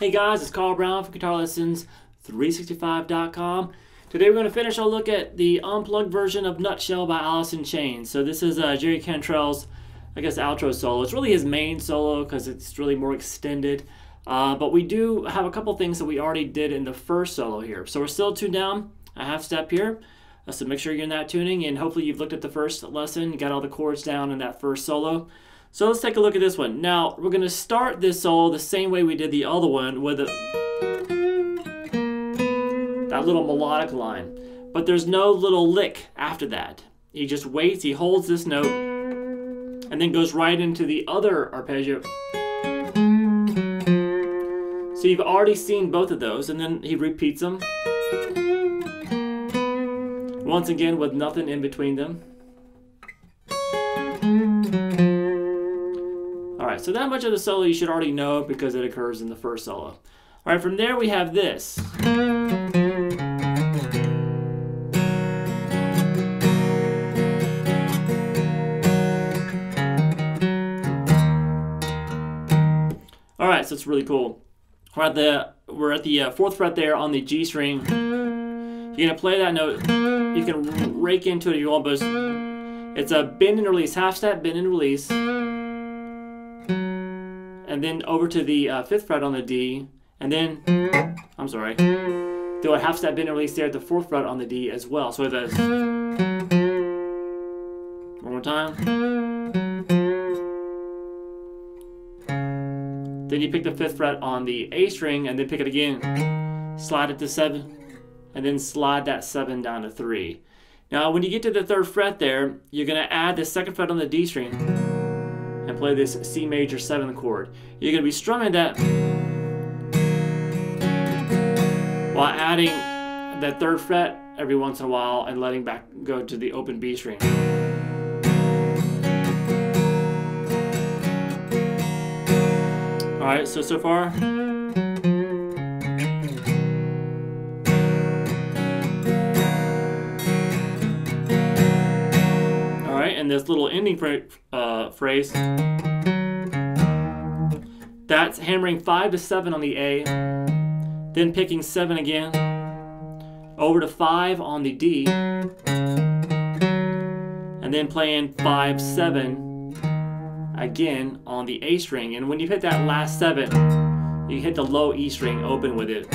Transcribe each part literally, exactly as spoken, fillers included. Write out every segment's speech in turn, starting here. Hey guys, it's Carl Brown from Guitar Lessons three sixty-five dot com. Today we're going to finish our look at the unplugged version of Nutshell by Alice in Chains. So this is uh, Jerry Cantrell's, I guess, outro solo. It's really his main solo because it's really more extended. Uh, but we do have a couple things that we already did in the first solo here. So we're still tuned down a half step here. Uh, so make sure you're in that tuning, and hopefully you've looked at the first lesson, got all the chords down in that first solo. So let's take a look at this one. Now, we're going to start this solo the same way we did the other one with a, that little melodic line. But there's no little lick after that. He just waits, he holds this note, and then goes right into the other arpeggio. So you've already seen both of those, and then he repeats them. Once again with nothing in between them. So that much of the solo you should already know because it occurs in the first solo. All right, from there we have this. All right, so it's really cool. We're at the, we're at the uh, fourth fret there on the G string. You're gonna play that note. You can rake into it if you want, but it's a bend and release, half step, bend and release. And then over to the uh, fifth fret on the D, and then, I'm sorry, do a half step bend and release there at the fourth fret on the D as well. So that's one more time. Then you pick the fifth fret on the A string, and then pick it again, slide it to seven, and then slide that seven down to three. Now, when you get to the third fret there, you're gonna add the second fret on the D string and play this C major seventh chord. You're going to be strumming that while adding that third fret every once in a while and letting back go to the open B string. All right, so so far. And this little ending uh, phrase, that's hammering five to seven on the A, then picking seven again, over to five on the D, and then playing five, seven again on the A string. And when you hit that last seven, you hit the low E string open with it.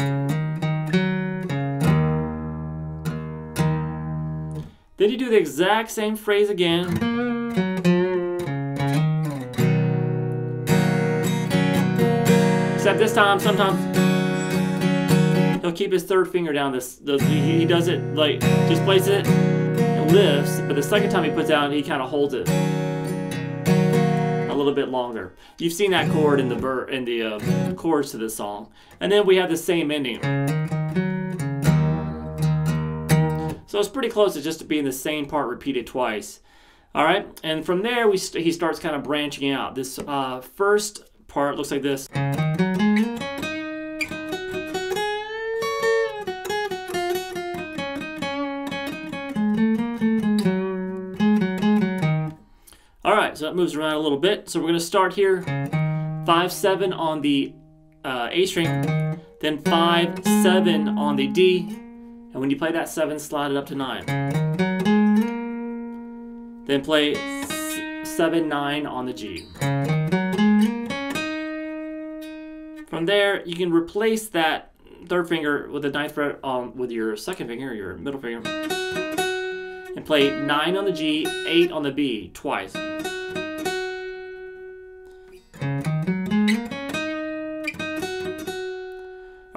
Then you do the exact same phrase again. Except this time, sometimes he'll keep his third finger down. This, this he does it like, just places it and lifts, but the second time he puts out, he kind of holds it a little bit longer. You've seen that chord in the ver in the uh, chords to this song. And then we have the same ending. So it's pretty close to just being the same part repeated twice. All right, and from there we st he starts kind of branching out. This uh, first part looks like this. All right, so that moves around a little bit. So we're gonna start here, five, seven on the uh, A string, then five, seven on the D, and when you play that seven, slide it up to nine. Then play seven, nine on the G. From there, you can replace that third finger with the ninth fret um, with your second finger, your middle finger, and play nine on the G, eight on the B, twice. All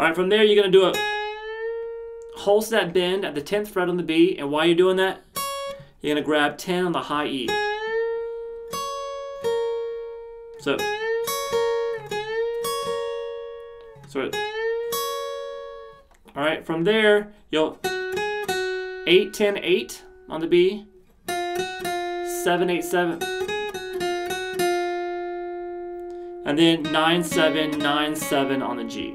right, from there, you're gonna do a pulse that bend at the tenth fret on the B, and while you're doing that, you're gonna grab ten on the high E. So, so it, all right, from there, you'll eight, ten, eight on the B, seven, eight, seven, and then nine, seven, nine, seven on the G.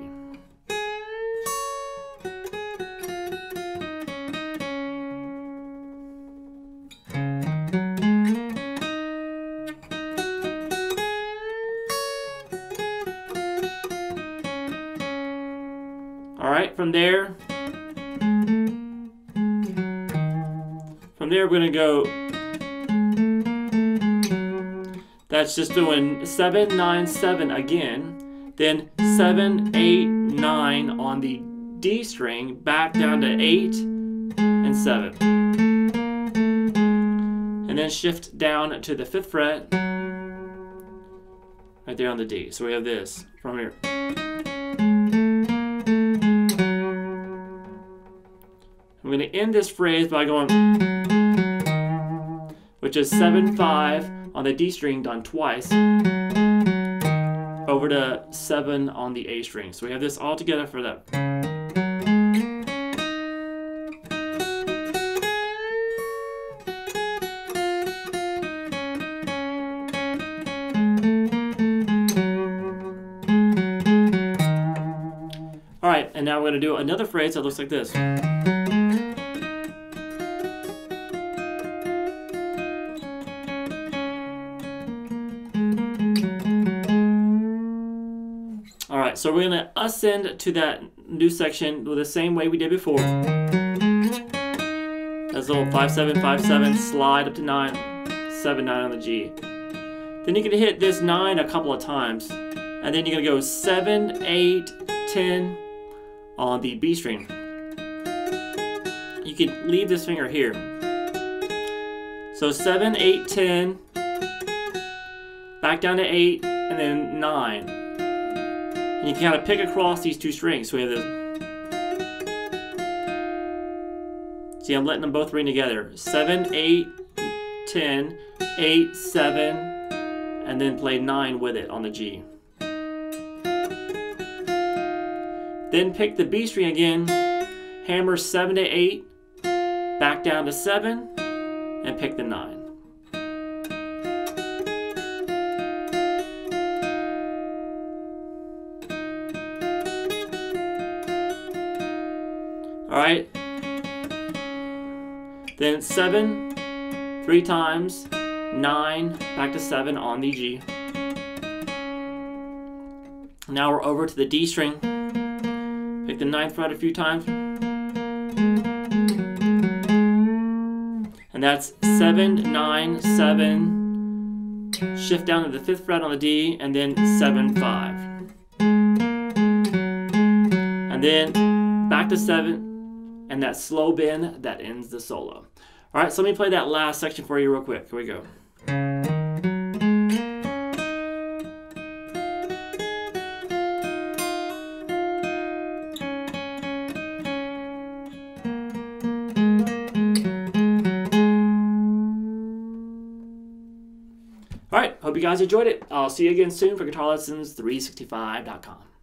All right, from there, from there we're gonna go, that's just doing seven, nine, seven again, then seven, eight, nine on the D string, back down to eight and seven. And then shift down to the fifth fret, right there on the D. So we have this from here. I'm going to end this phrase by going, which is seven five on the D string done twice, over to seven on the A string. So we have this all together for that. All right, and now we're going to do another phrase that looks like this. So we're going to ascend to that new section the same way we did before. That's a little five seven, five seven, slide up to nine, seven nine on the G. Then you're going to hit this nine a couple of times, and then you're going to go seven, eight, ten on the B string. You can leave this finger here. So seven, eight, ten, back down to eight, and then nine. You can kind of pick across these two strings. So we have this. See, I'm letting them both ring together. seven, eight, ten, eight, seven, and then play nine with it on the G. Then pick the B string again, hammer seven to eight, back down to seven, and pick the nine. Alright, then seven, three times, nine, back to seven on the G. Now we're over to the D string, pick the ninth fret a few times, and that's seven, nine, seven, shift down to the fifth fret on the D, and then seven, five. And then back to seven, and that slow bend that ends the solo. All right, so let me play that last section for you real quick. Here we go. All right, hope you guys enjoyed it. I'll see you again soon for Guitar Lessons three sixty-five dot com.